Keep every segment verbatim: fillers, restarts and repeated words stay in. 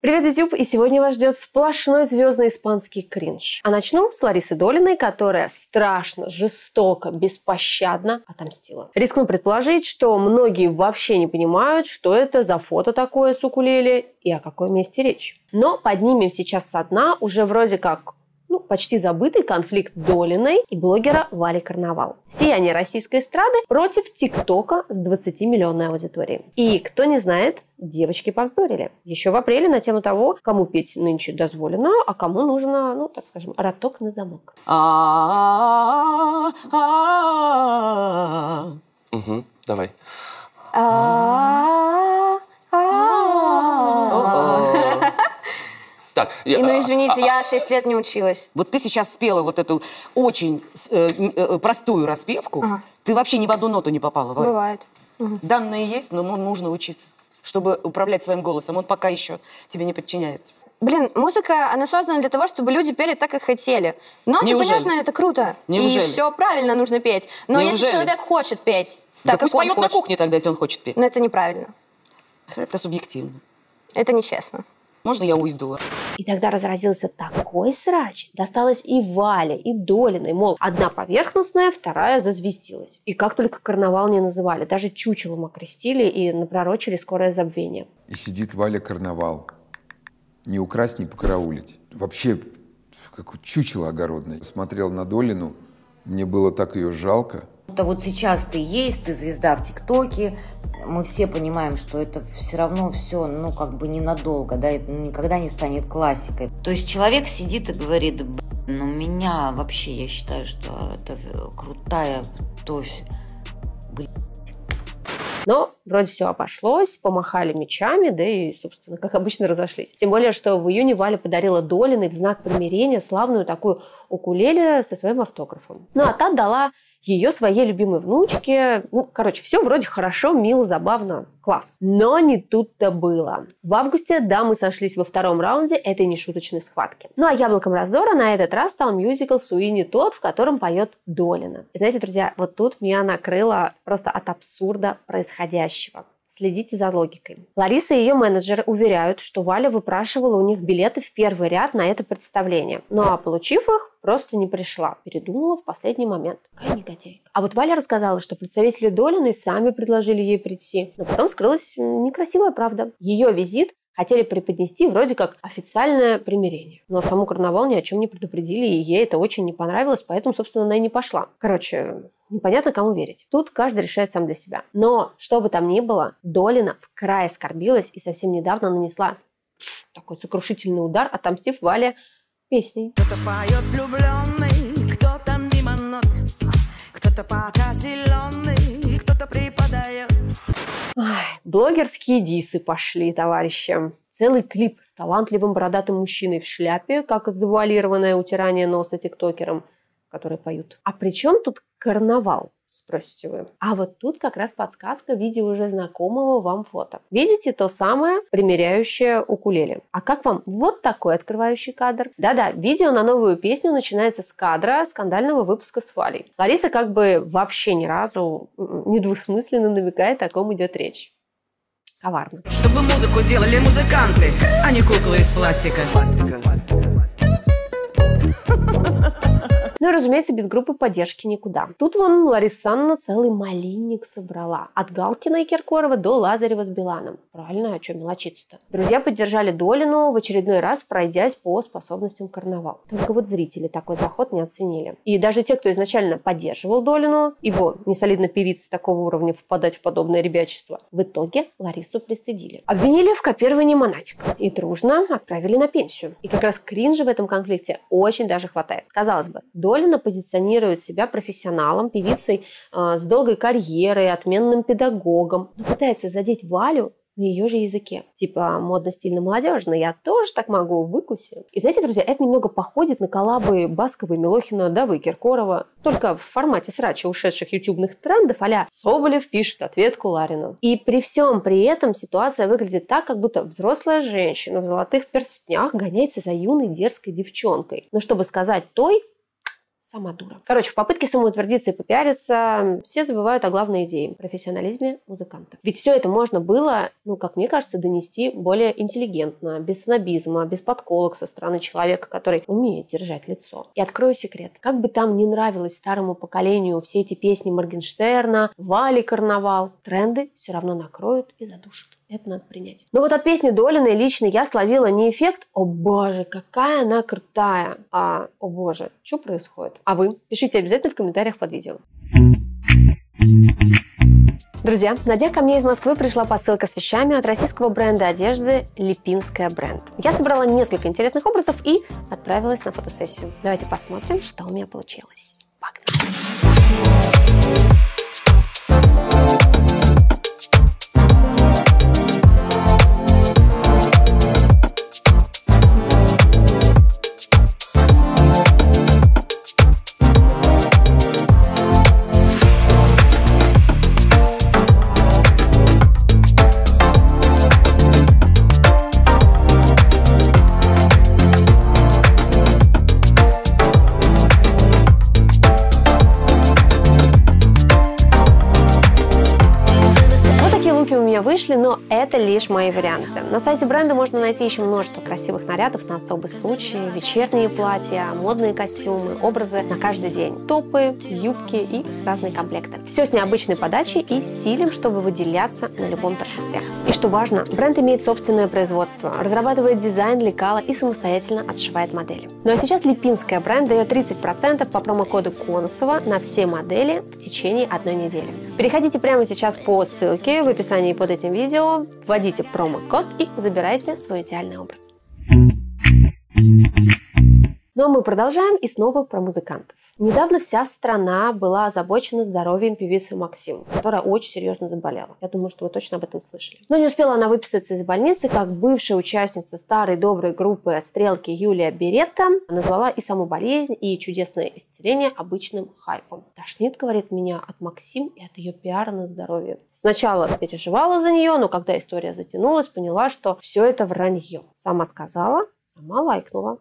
Привет, YouTube! И сегодня вас ждет сплошной звездный испанский кринж. А начну с Ларисы Долиной, которая страшно, жестоко, беспощадно отомстила. Рискну предположить, что многие вообще не понимают, что это за фото такое с укулеле и о какой месте речь. Но поднимем сейчас со дна уже вроде как ну, почти забытый конфликт Долиной и блогера Вали Карнавал. Сияние российской эстрады против ТикТока с двадцатимиллионной аудиторией. И кто не знает, девочки повздорили еще в апреле на тему того, кому петь нынче дозволено, а кому нужно, ну, так скажем, роток на замок. Угу, давай. Так, я, и, ну, извините, а, я шесть лет не училась. Вот ты сейчас спела вот эту очень э, э, простую распевку, ага. Ты вообще ни в одну ноту не попала. Варя. Бывает. Угу. Данные есть, но нужно учиться, чтобы управлять своим голосом. Он пока еще тебе не подчиняется. Блин, музыка, она создана для того, чтобы люди пели так, как хотели. Но непонятно, это круто. Неужели? И все правильно нужно петь. Но Неужели? если человек хочет петь так, да как пусть он поет хочет. на кухне тогда, если он хочет петь. Но это неправильно. Это субъективно. Это нечестно. Можно я уйду? И тогда разразился такой срач. Досталось и Вале, и Долиной. Мол, одна поверхностная, вторая зазвездилась. И как только Карнавал не называли. Даже чучелом окрестили и напророчили скорое забвение. И сидит Валя Карнавал. Не украсть, не покараулить. Вообще, как чучело огородное. Смотрел на Долину, мне было так ее жалко. Да вот сейчас ты есть, ты звезда в ТикТоке. Мы все понимаем, что это все равно все, ну, как бы ненадолго, да, это никогда не станет классикой. То есть человек сидит и говорит, ну, меня вообще, я считаю, что это крутая, то есть, блин. Но вроде все обошлось, помахали мечами, да и, собственно, как обычно, разошлись. Тем более, что в июне Валя подарила Долиной в знак примирения славную такую укулеле со своим автографом. Ну, а та дала ее своей любимой внучке. Ну, короче, все вроде хорошо, мило, забавно, класс. Но не тут-то было. В августе, да, мы сошлись во втором раунде этой нешуточной схватки. Ну, а яблоком раздора на этот раз стал мюзикл «Суини Тодд», в котором поет Долина. И знаете, друзья, вот тут меня накрыло просто от абсурда происходящего. Следите за логикой. Лариса и ее менеджеры уверяют, что Валя выпрашивала у них билеты в первый ряд на это представление. Ну а получив их, просто не пришла. Передумала в последний момент. Какая негодяйка. А вот Валя рассказала, что представители Долиной сами предложили ей прийти. Но потом скрылась некрасивая правда. Ее визит хотели преподнести вроде как официальное примирение. Но саму Карнавал ни о чем не предупредили, и ей это очень не понравилось, поэтому, собственно, она и не пошла. Короче, непонятно, кому верить. Тут каждый решает сам для себя. Но, что бы там ни было, Долина в край оскорбилась и совсем недавно нанесла такой сокрушительный удар, отомстив Вале песней. Кто-то поет влюбленный, кто-то мимо нот, кто-то пока зеленый, кто-то преподает. Ой, блогерские дисы пошли, товарищи. Целый клип с талантливым бородатым мужчиной в шляпе, как завуалированное утирание носа тиктокером, которые поют. А при чем тут Карнавал, спросите вы? А вот тут как раз подсказка в виде уже знакомого вам фото. Видите то самое примеряющее укулеле? А как вам вот такой открывающий кадр? Да-да, видео на новую песню начинается с кадра скандального выпуска с Валей. Лариса как бы вообще ни разу недвусмысленно намекает, о ком идет речь. Коварно. Чтобы музыку делали музыканты, а не куклы из пластика. Ну и, разумеется, без группы поддержки никуда. Тут вон Лариса целый малинник собрала. От Галкина и Киркорова до Лазарева с Биланом. Правильно, о чем мелочиться-то? Друзья поддержали Долину в очередной раз, пройдясь по способностям Карнавал. Только вот зрители такой заход не оценили. И даже те, кто изначально поддерживал Долину, его несолидно певицы такого уровня впадать в подобное ребячество, в итоге Ларису пристыдили. Обвинили в копировании Монатика и дружно отправили на пенсию. И как раз кринжа в этом конфликте очень даже хватает. Казалось бы, Долина позиционирует себя профессионалом, певицей э, с долгой карьерой, отменным педагогом. Но пытается задеть Валю на ее же языке. Типа модно-стильно-молодежно, я тоже так могу, выкуси. И знаете, друзья, это немного походит на коллабы Баскова, Милохина, Давы и Киркорова. Только в формате срача ушедших ютубных трендов а-ля Соболев пишет ответку Ларину. И при всем при этом ситуация выглядит так, как будто взрослая женщина в золотых перстнях гоняется за юной дерзкой девчонкой. Но чтобы сказать той, сама дура. Короче, в попытке самоутвердиться и попиариться все забывают о главной идее – профессионализме музыканта. Ведь все это можно было, ну, как мне кажется, донести более интеллигентно, без снобизма, без подколок со стороны человека, который умеет держать лицо. И открою секрет. Как бы там ни нравилось старому поколению все эти песни Моргенштерна, Вали Карнавал, тренды все равно накроют и задушат. Это надо принять. Но вот от песни Долиной лично я словила не эффект «О боже, какая она крутая», а «О боже, что происходит?». А вы? Пишите обязательно в комментариях под видео. Друзья, на днях ко мне из Москвы пришла посылка с вещами от российского бренда одежды «Липинская бренд». Я собрала несколько интересных образов и отправилась на фотосессию. Давайте посмотрим, что у меня получилось. Погнали! Вышли, но это лишь мои варианты. На сайте бренда можно найти еще множество красивых нарядов на особый случай, вечерние платья, модные костюмы, образы на каждый день, топы, юбки и разные комплекты. Все с необычной подачей и стилем, чтобы выделяться на любом торжестве. И что важно, бренд имеет собственное производство, разрабатывает дизайн, лекала и самостоятельно отшивает модели. Ну а сейчас Липинская бренд дает тридцать процентов по промокоду Консова на все модели в течение одной недели. Переходите прямо сейчас по ссылке в описании под этим видео, вводите промокод и забирайте свой идеальный образ. Ну а мы продолжаем и снова про музыкантов. Недавно вся страна была озабочена здоровьем певицы Максим, которая очень серьезно заболела. Я думаю, что вы точно об этом слышали. Но не успела она выписаться из больницы, как бывшая участница старой доброй группы «Стрелки» Юлия Беретта назвала и саму болезнь, и чудесное исцеление обычным хайпом. Тошнит, говорит, меня от Максим и от ее пиара на здоровье. Сначала переживала за нее, но когда история затянулась, поняла, что все это вранье. Сама сказала, сама лайкнула.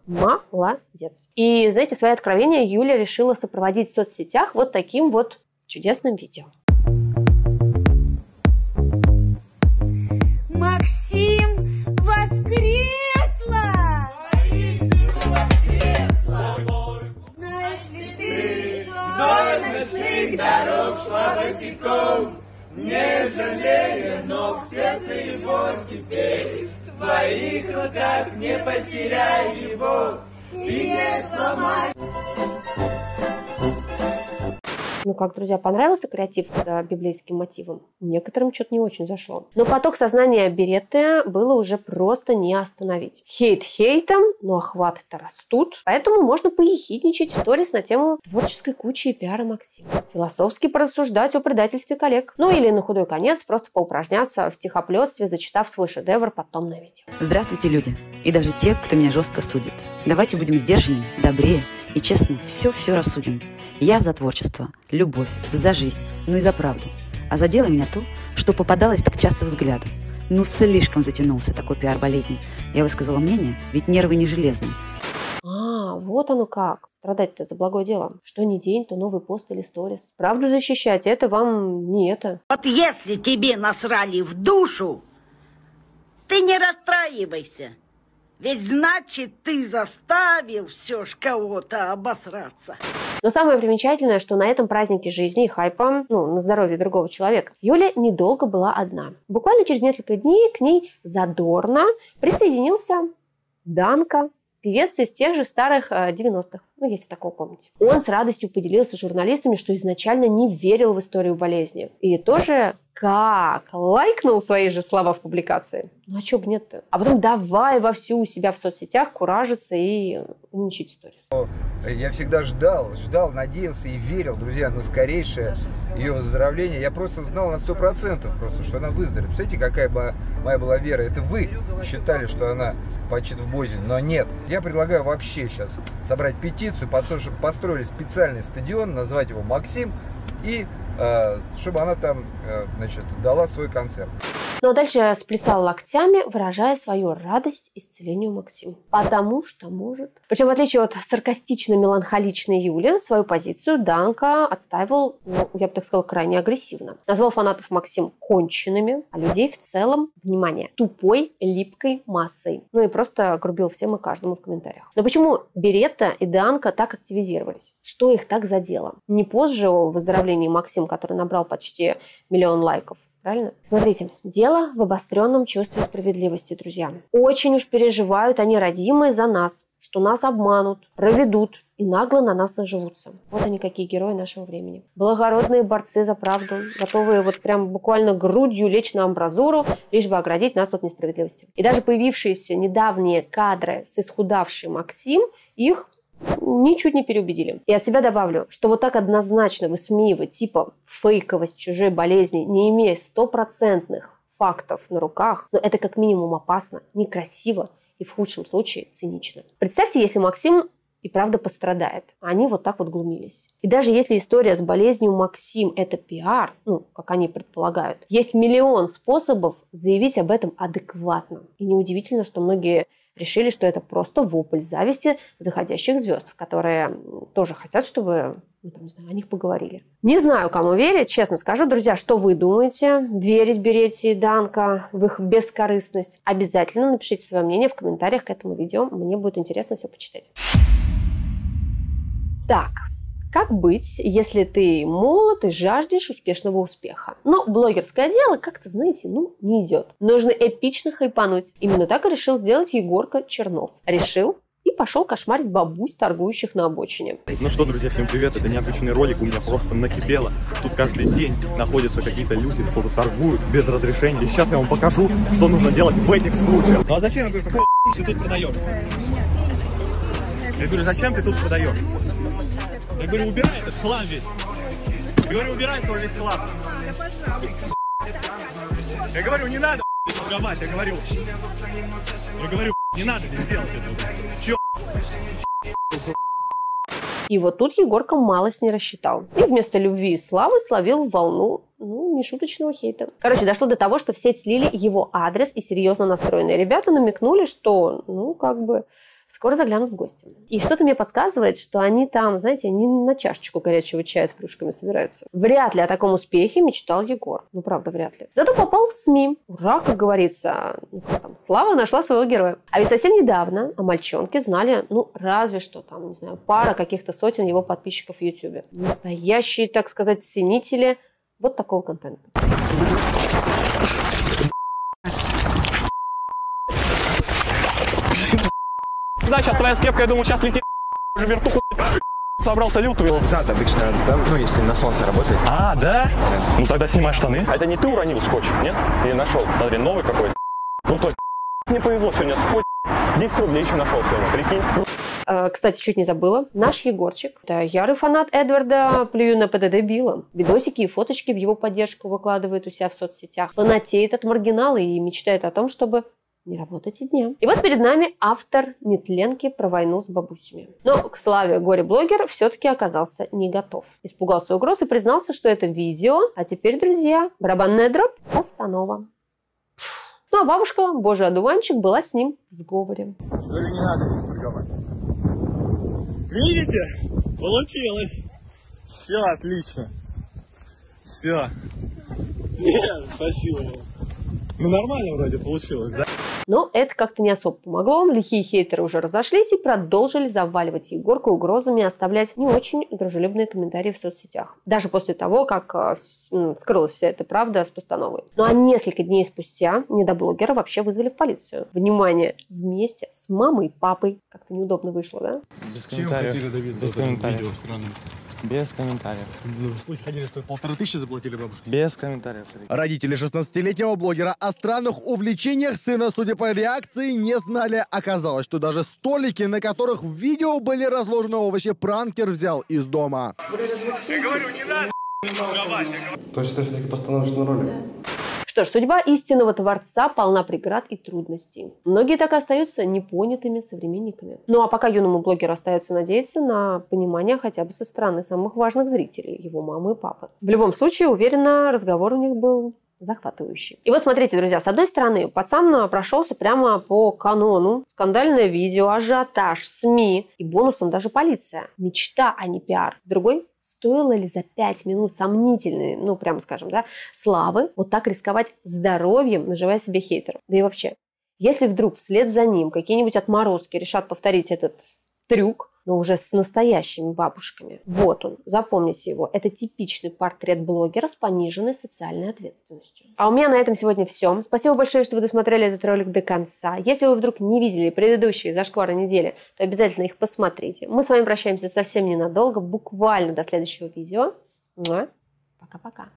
Молодец. И, знаете, свои откровения Юля решила сопроводить в соцсетях вот таким вот чудесным видео. Максим воскресла! Воскресла! Наш ты вдоль ночных дорог шла босиком, не жалея ног, сердце его теперь в твоих руках, не потеряй его и не сломай. Ну как, друзья, понравился креатив с библейским мотивом? Некоторым что-то не очень зашло. Но поток сознания Беретты было уже просто не остановить. Хейт хейтом, но охваты-то растут. Поэтому можно поехидничать в сторис на тему творческой кучи и пиара Максима. Философски порассуждать о предательстве коллег. Ну или на худой конец просто поупражняться в стихоплетстве, зачитав свой шедевр потом на видео. Здравствуйте, люди. И даже те, кто меня жестко судит. Давайте будем сдержаннее, добрее и честно все-все рассудим. Я за творчество, любовь, за жизнь, ну и за правду. А задело меня то, что попадалось так часто взглядом. Ну слишком затянулся такой пиар болезни. Я высказала мнение, ведь нервы не железные. А, вот оно как. Страдать-то за благое дело. Что не день, то новый пост или сторис. Правду защищать, это вам не это. Вот если тебе насрали в душу, ты не расстраивайся. Ведь значит, ты заставил все ж кого-то обосраться. Но самое примечательное, что на этом празднике жизни и хайпа, ну, на здоровье другого человека, Юля недолго была одна. Буквально через несколько дней к ней задорно присоединился Данка, певец из тех же старых девяностых, ну, если такого помните. Он с радостью поделился с журналистами, что изначально не верил в историю болезни. И тоже как лайкнул свои же слова в публикации. Ну, а чё бы нет-то? А потом давай вовсю у себя в соцсетях куражиться и умничать в сторис. Я всегда ждал, ждал, надеялся и верил, друзья, на скорейшее ее выздоровление. Я просто знал на сто процентов, просто, что она выздоровеет. Представляете, какая бы моя была вера? Это вы считали, что она почит в Бозель, но нет. Я предлагаю вообще сейчас собрать петицию, чтобы построили специальный стадион, назвать его «Максим», и чтобы она там, значит, дала свой концерт. Ну а дальше сплясал локтями, выражая свою радость исцелению Максима. Потому что может. Причем, в отличие от саркастично-меланхоличной Юли, свою позицию Данка отстаивал, ну, я бы так сказала, крайне агрессивно. Назвал фанатов Максим конченными, а людей в целом, внимание, тупой, липкой массой. Ну и просто грубил всем и каждому в комментариях. Но почему Беретта и Данка так активизировались? Что их так задело? Не позже о выздоровлении Максима, который набрал почти миллион лайков. Правильно? Смотрите, дело в обостренном чувстве справедливости, друзья. Очень уж переживают они, родимые, за нас, что нас обманут, проведут и нагло на нас наживутся. Вот они какие герои нашего времени. Благородные борцы за правду, готовые вот прям буквально грудью лечь на амбразуру, лишь бы оградить нас от несправедливости. И даже появившиеся недавние кадры с исхудавшим Максим их ничуть не переубедили. И от себя добавлю, что вот так однозначно высмеивать типа фейковость чужой болезни, не имея стопроцентных фактов на руках, но это как минимум опасно, некрасиво и в худшем случае цинично. Представьте, если Максим и правда пострадает, а они вот так вот глумились. И даже если история с болезнью Максим это пиар, ну, как они предполагают, есть миллион способов заявить об этом адекватно. И неудивительно, что многие решили, что это просто вопль зависти заходящих звезд, которые тоже хотят, чтобы, ну, там, не знаю, о них поговорили. Не знаю, кому верить, честно скажу, друзья, что вы думаете? Верить Беретте и Данка в их бескорыстность? Обязательно напишите свое мнение в комментариях к этому видео, мне будет интересно все почитать. Так. Как быть, если ты молод и жаждешь успешного успеха? Но блогерское дело как-то, знаете, ну, не идет. Нужно эпично хайпануть. Именно так и решил сделать Егорка Чернов. Решил и пошел кошмарить бабусь, торгующих на обочине. Ну что, друзья, всем привет. Это необычный ролик. У меня просто накипело. Тут каждый день находятся какие-то люди, что-то торгуют без разрешения. И сейчас я вам покажу, что нужно делать в этих случаях. Ну а зачем ты тут продаешь? Я говорю, зачем ты тут продаешь? Я говорю, убирай этот хлам весь. Я говорю, убирай свой весь хлам. Я говорю, не надо торговать, я говорю. Я говорю, не надо здесь делать это. Все. И вот тут Егорка малость не рассчитал. И вместо любви и славы словил волну, ну, нешуточного хейта. Короче, дошло до того, что в сеть слили его адрес, и серьезно настроенные ребята намекнули, что, ну, как бы... скоро заглянут в гости. И что-то мне подсказывает, что они там, знаете, не на чашечку горячего чая с плюшками собираются. Вряд ли о таком успехе мечтал Егор. Ну, правда, вряд ли. Зато попал в СМИ. Ура, как говорится. Ну, как там, слава нашла своего героя. А ведь совсем недавно о мальчонке знали, ну, разве что там, не знаю, пара каких-то сотен его подписчиков в ютубе. Настоящие, так сказать, ценители вот такого контента. Да, сейчас твоя скрепка, я думаю, сейчас летит, уже вертуху собрал, садил, тувил. Зад обычно, там, ну, если на солнце работает. А, да? Да? Ну, тогда снимай штаны. А это не ты уронил скотч, нет? Или нашел? Смотри, новый какой-то. Ну, то не повезло сегодня, скотч. десять рублей еще нашел сегодня, прикинь. Кстати, чуть не забыла. Наш Егорчик, да, ярый фанат Эдварда, плюю на ПДД Билан. Видосики и фоточки в его поддержку выкладывает у себя в соцсетях. Фанатеет от маргинала и мечтает о том, чтобы... не работать и дня. И вот перед нами автор нетленки про войну с бабусями. Но к славе горе-блогер все-таки оказался не готов. Испугался угроз и признался, что это видео. А теперь, друзья, барабанная дробь, постанова. Ну а бабушка, божий одуванчик, была с ним в сговоре. Говорю, не надо здесь торговать. Видите? Получилось. Все отлично. Все. Нет, спасибо. Ну нормально вроде получилось, да? Но это как-то не особо помогло. Лихие хейтеры уже разошлись и продолжили заваливать Егорку угрозами и оставлять не очень дружелюбные комментарии в соцсетях. Даже после того, как вскрылась вся эта правда с постановой. Ну а несколько дней спустя недоблогера вообще вызвали в полицию. Внимание, вместе с мамой и папой. Как-то неудобно вышло, да? Без комментариев. Чем хотели добиться? Без комментариев. Без комментариев. Слухи ходили, что полторы тысячи заплатили бабушке. Без комментариев. Родители шестнадцатилетнего блогера о странных увлечениях сына, судя по реакции, не знали. Оказалось, что даже столики, на которых в видео были разложены овощи, пранкер взял из дома. Я говорю, не надо. То есть ты все-таки постановишь на ролик? Да. Что ж, судьба истинного творца полна преград и трудностей. Многие так и остаются непонятыми современниками. Ну а пока юному блогеру остается надеяться на понимание хотя бы со стороны самых важных зрителей, его мамы и папы. В любом случае, уверена, разговор у них был захватывающим. И вот смотрите, друзья, с одной стороны, пацан прошелся прямо по канону. Скандальное видео, ажиотаж, СМИ и бонусом даже полиция. Мечта, а не пиар. С другой, стоило ли за пять минут сомнительной, ну, прямо скажем, да, славы вот так рисковать здоровьем, наживая себе хейтеров? Да и вообще, если вдруг вслед за ним какие-нибудь отморозки решат повторить этот трюк, но уже с настоящими бабушками. Вот он, запомните его. Это типичный портрет блогера с пониженной социальной ответственностью. А у меня на этом сегодня все. Спасибо большое, что вы досмотрели этот ролик до конца. Если вы вдруг не видели предыдущие «Зашквары недели», то обязательно их посмотрите. Мы с вами прощаемся совсем ненадолго, буквально до следующего видео. Пока-пока.